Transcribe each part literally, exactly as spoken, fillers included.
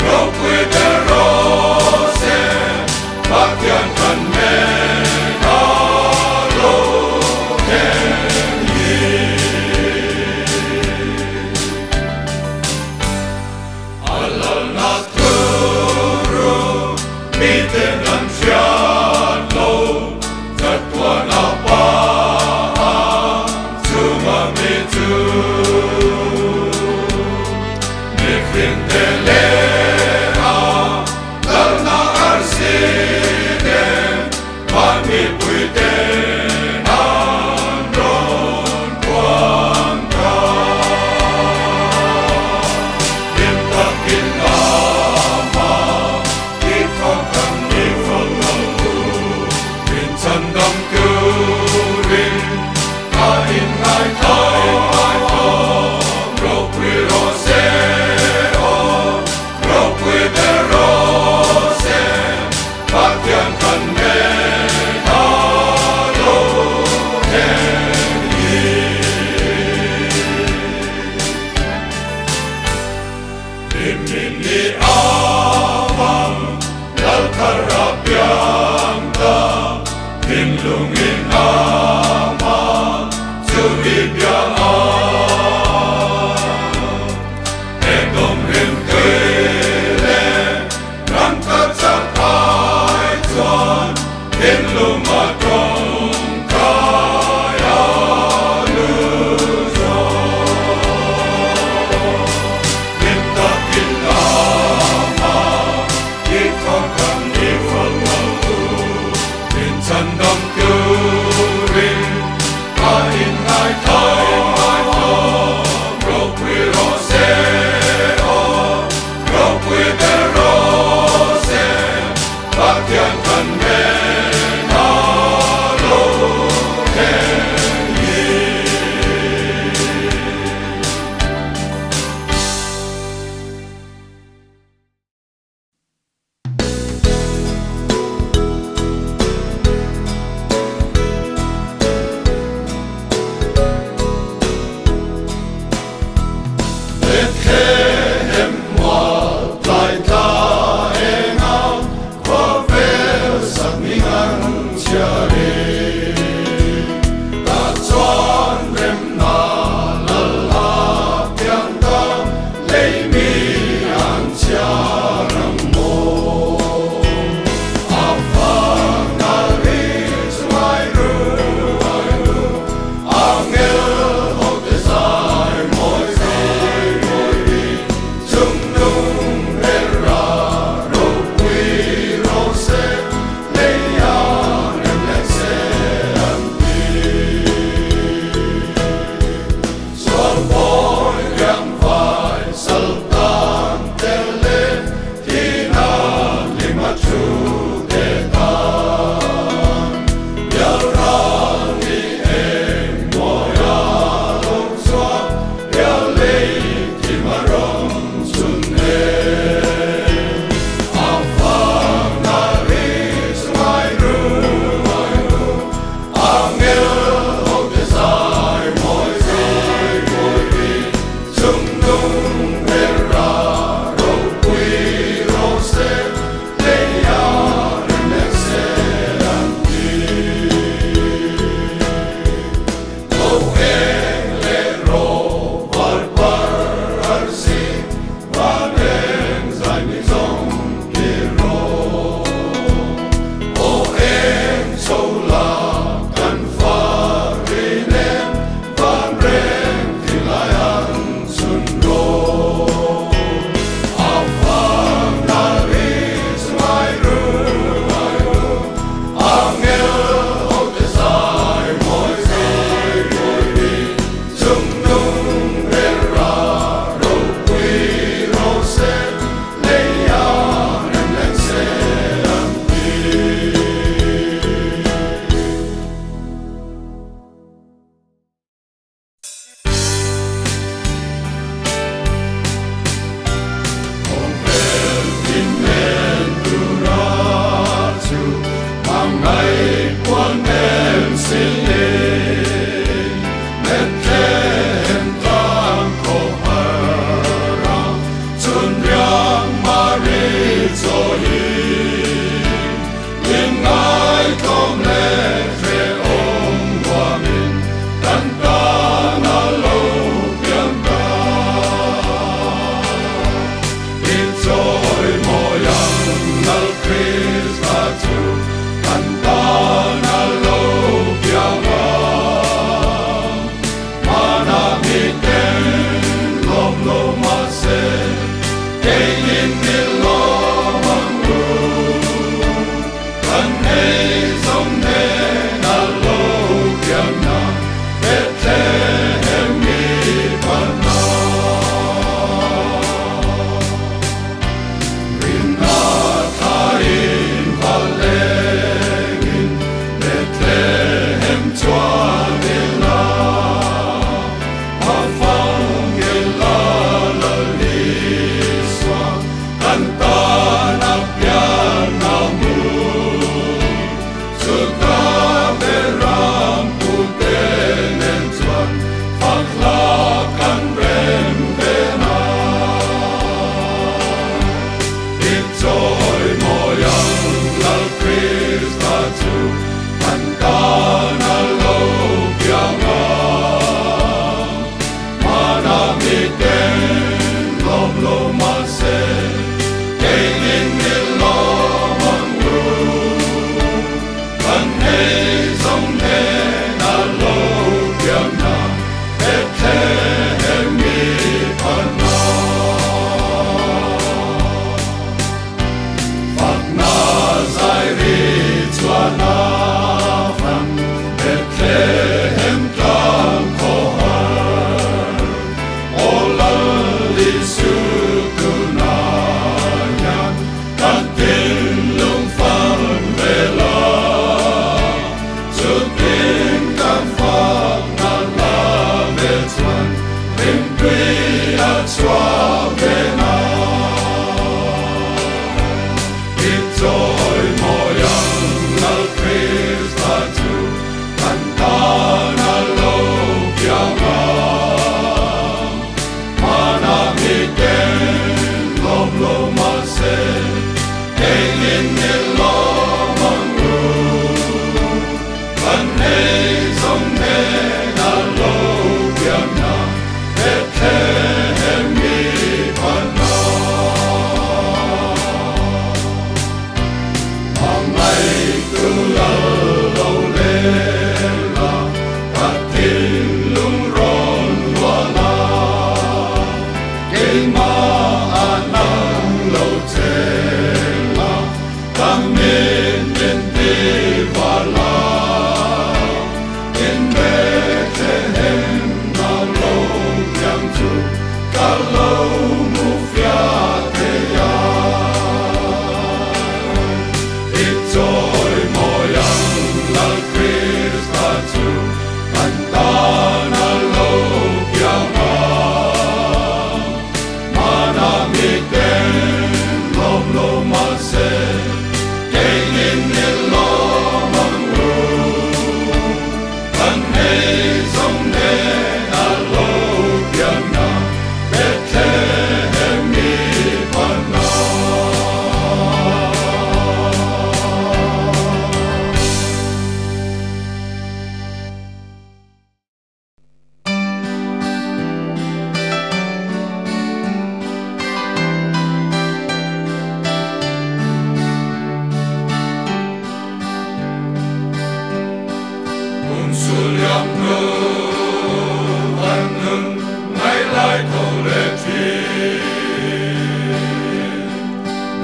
Rock with the roses,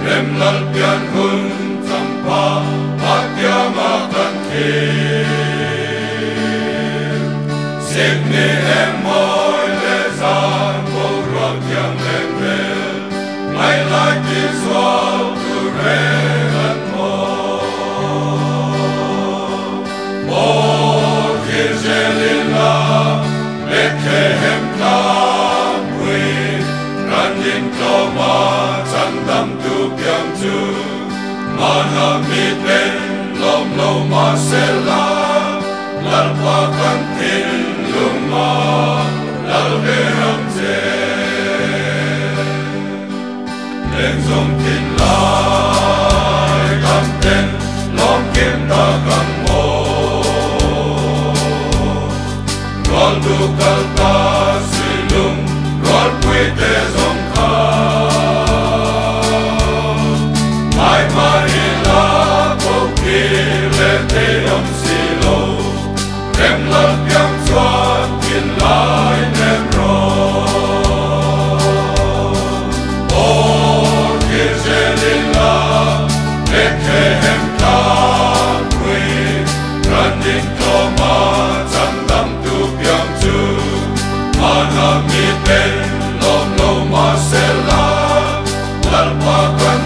nemnalbian huntampa atyamatan kir sibni emoy lezar boratian nemel my life is all to red and more more kirjelilla lekehem tamwe randin toma Manamiten lom lom asela, lalpakan tin luma lalbehamze. Lenzom tin lai kamten lom kita kammo. Rol du kalta silum rol puite. Marcela, lalpakan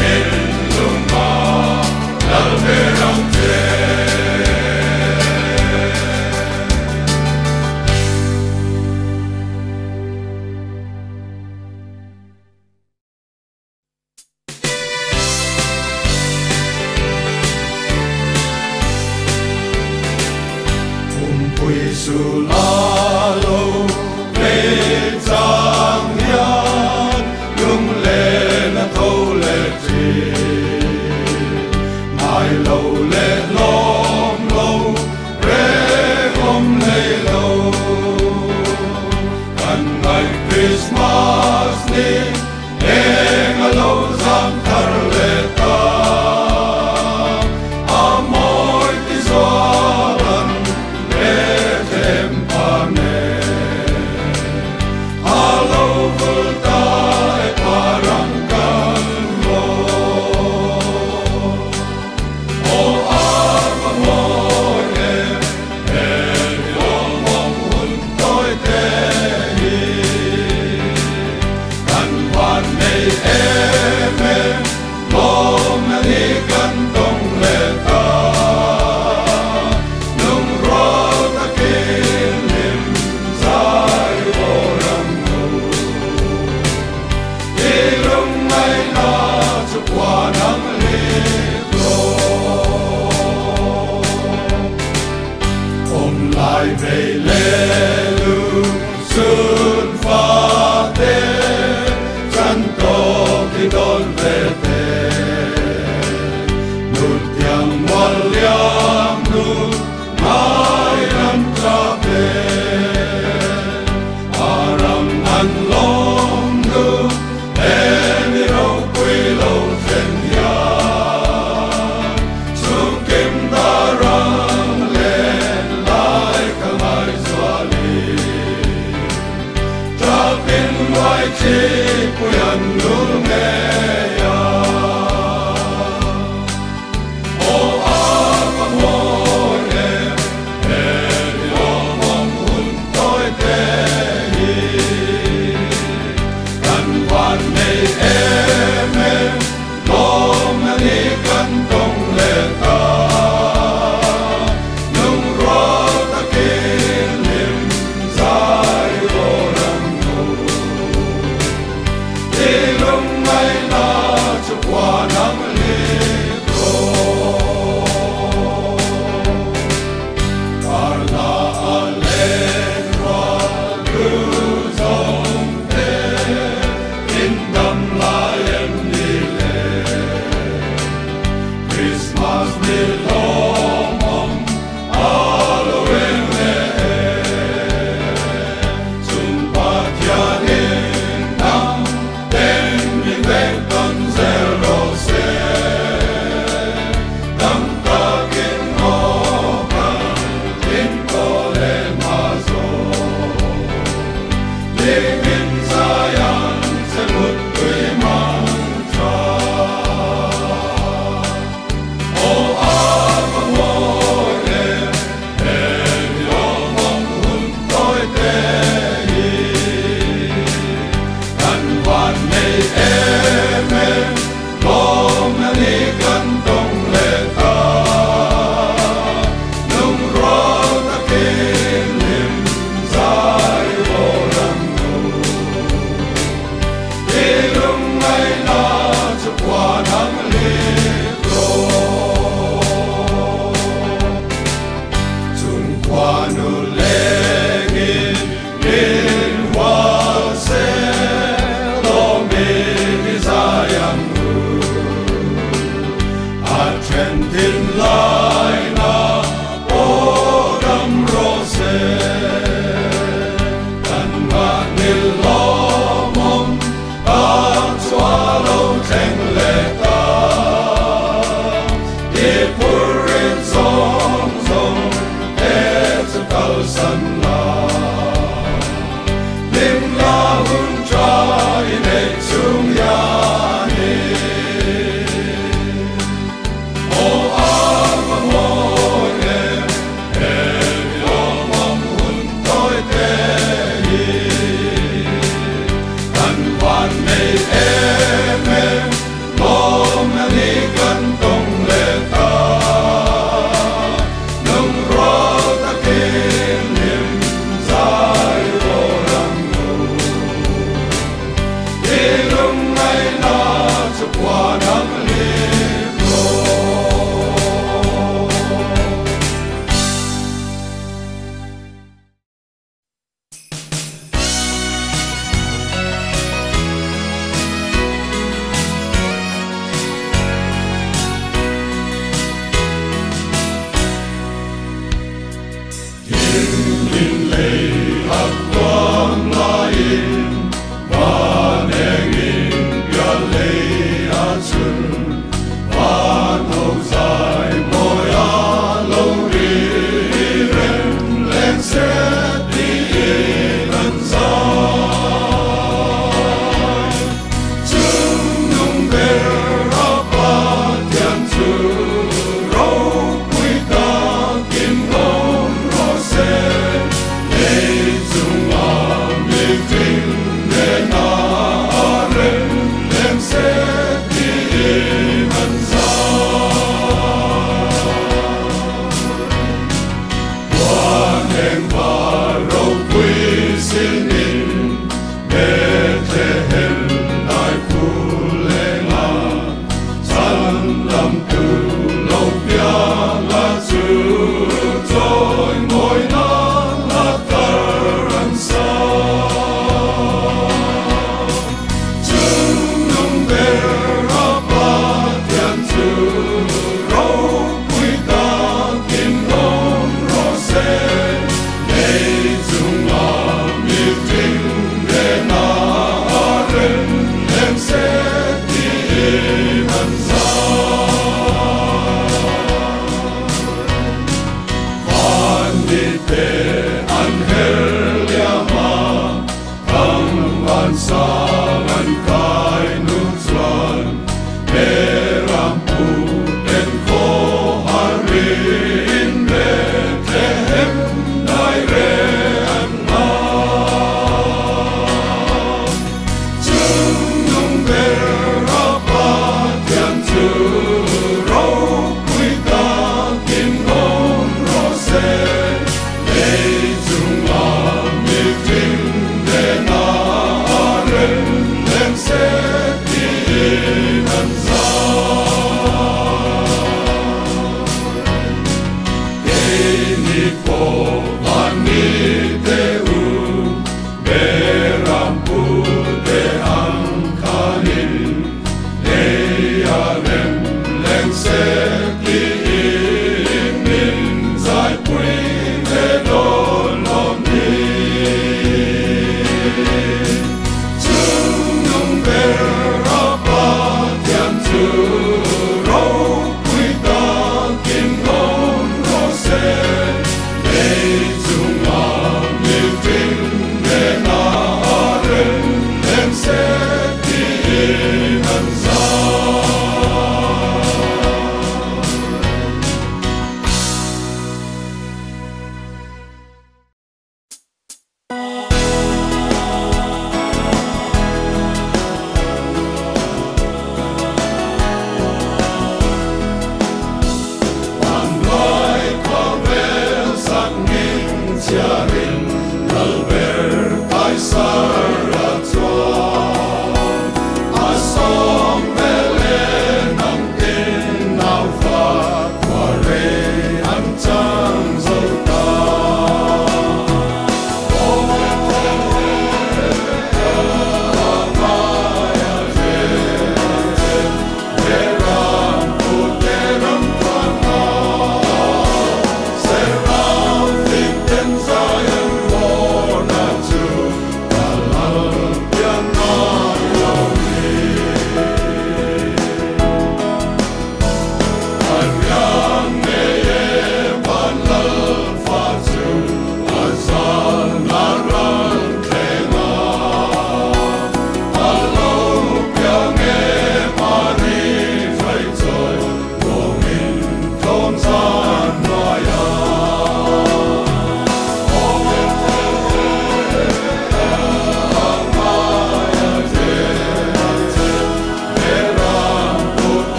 ilum. Hãy subscribe long, long through.